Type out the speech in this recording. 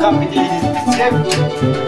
Come with the ladies.